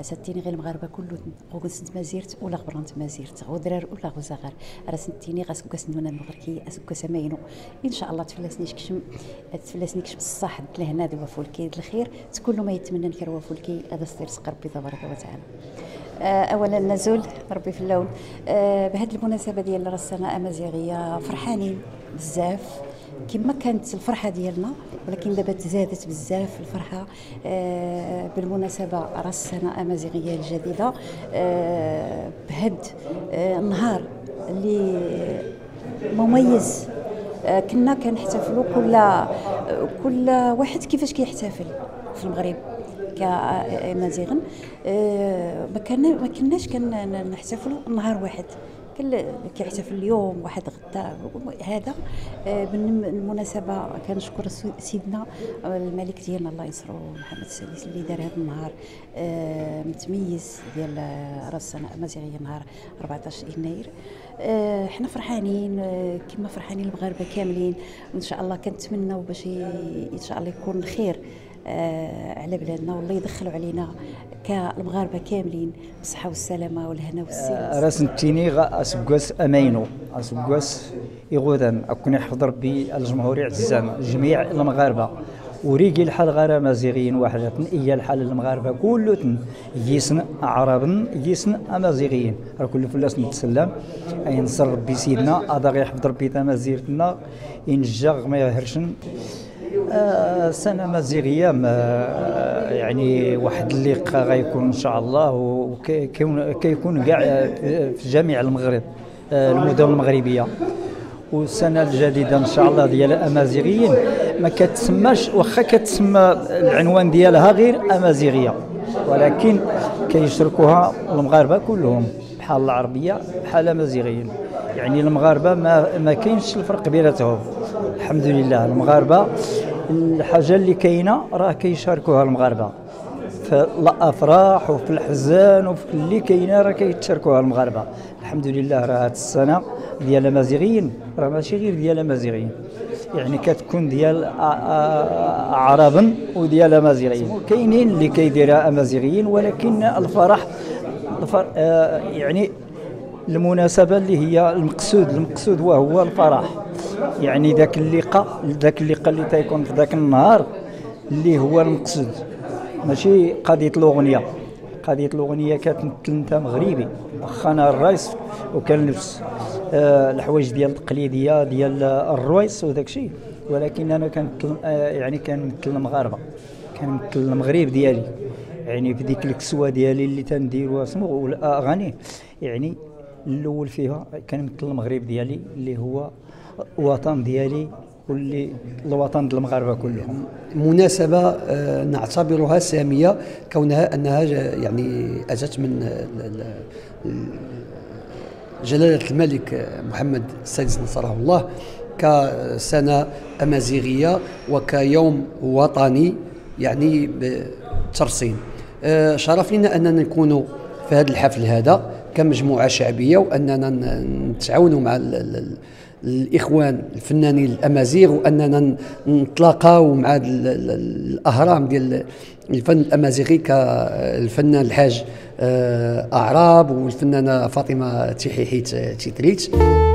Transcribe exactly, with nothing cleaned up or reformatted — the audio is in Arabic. سنتيني غير المغاربه كلهم غوسنت ما زيرت ولا غبرنت ما زيرت غدرار ولا غوزغار راه سنتيني غاسكا سنونا المغركي اسكا سماينو ان شاء الله تفلاسني كشم تفلاسني كشم الصح لهنا دابا فولكي الخير تكون ما يتمنى نكروا فولكي هذا سير ربي تبارك وتعالى. اولا نزول ربي في اللون بهذه المناسبه ديال راه السنه امازيغيه فرحانين بزاف كما كانت الفرحه ديالنا ولكن دابا تزادت بزاف الفرحه آه بالمناسبه راس السنه الامازيغيه الجديده آه بهد آه النهار اللي مميز آه كنا كنحتفلوا كل كل واحد كيفاش كيحتفل في المغرب كامازيغن آه ما كناش كنحتفلوا نهار واحد كل كيحتفل اليوم واحد غدا هذا بالمناسبه كنشكر سيدنا الملك ديالنا الله ينصرو محمد السادس اللي دار هذا النهار متميز ديال راس السنه الامازيغيه نهار أربعطاش يناير. حنا فرحانين كما فرحانين المغاربه كاملين وان شاء الله كنتمناو باش ان شاء الله يكون خير على بلادنا والله يدخلوا علينا كالمغاربه كاملين بالصحه والسلامه والهنا والسلام. راس التيني غاسبكاس امينو اسبكاس يغودم اكون يحفظ ربي الجمهوريه عزام جميع المغاربه وريقي الحال غير امازيغيين وحده ايا الحال المغاربه كلهم يسن عرب يسن امازيغيين راه كل فلاس نتسلم اي نصر ربي سيدنا هذا غيحفظ ربي تمازيرتنا ينجا ما يهرشن. آه سنة مزيغية يعني واحد اللقاء غيكون ان شاء الله وكيكون كاع في جميع المغرب آه المدن المغربية والسنة الجديدة ان شاء الله ديال الامازيغيين ما كتسماش واخا كتسمى العنوان ديالها غير امازيغية ولكن كيشركوها المغاربة كلهم بحال العربية بحال الامازيغيين يعني المغاربة ما ما كاينش الفرق بيناتهم الحمد لله. المغاربه الحاجه اللي كاينه راه كيشاركوها المغاربه في الافراح وفي الحزان وفي اللي كاينه راه كيتشاركوها المغاربه الحمد لله. راه هاد السنه ديال الامازيغيين راه ماشي غير ديال الامازيغيين يعني كتكون ديال اعراب وديال الامازيغيين كاينين اللي كيديرها امازيغيين ولكن الفرح الفرح يعني المناسبه اللي هي المقصود المقصود وهو الفرح يعني ذاك اللقاء ذاك اللقاء اللي تيكون في ذاك النهار اللي هو المقصود ماشي قضيه الاغنيه. قضيه الاغنيه كتمثل انت مغربي واخا انا الرايس وكنلبس آه الحوايج ديال التقليديه ديال الرويس وداك الشيء ولكن انا كنمثل آه يعني كنمثل المغاربه كنمثل المغرب ديالي يعني في ديك الكسوه ديالي اللي تنديروها سمو الاغاني يعني الاول فيها كنمثل المغرب ديالي اللي هو الوطن ديالي واللي الوطن ديال المغاربه كلهم. مناسبه نعتبرها ساميه كونها انها يعني اجت من جلاله الملك محمد السادس نصره الله كسنه امازيغيه وكيوم وطني يعني بالترصين. شرف لنا اننا نكونوا في هذا الحفل هذا كمجموعه شعبيه واننا نتعاونوا مع الاخوان الفنانين الامازيغ واننا نتلاقاو مع الاهرام ديال الفن الامازيغي كالفنان الحاج اعراب والفنانه فاطمه تيحيحيت تيتريت.